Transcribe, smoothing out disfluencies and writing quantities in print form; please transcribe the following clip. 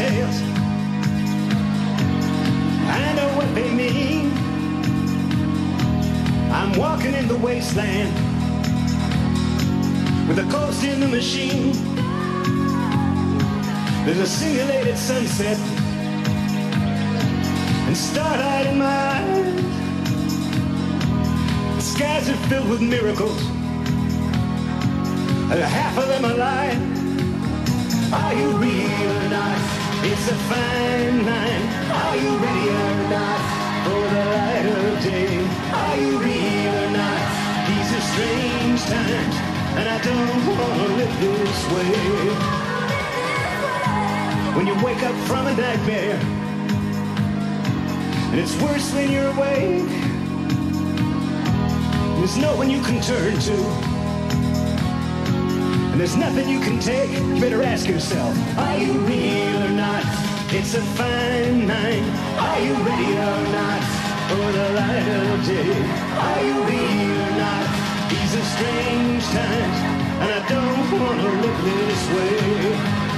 details. I know what they mean. I'm walking in the wasteland with a ghost in the machine. There's a simulated sunset and starlight in my eyes. The skies are filled with miracles and half of them are lying. Are you real or not? It's a fine line. Are you ready or not for the light of day? Are you real or not? These are strange times, and I don't wanna live this way. When you wake up from a nightmare, and it's worse than you're awake, there's no one you can turn to. There's nothing you can take, you better ask yourself, are you real or not? It's a fine night. Are you ready or not for the light of day? Are you real or not? These are strange times, and I don't wanna live this way.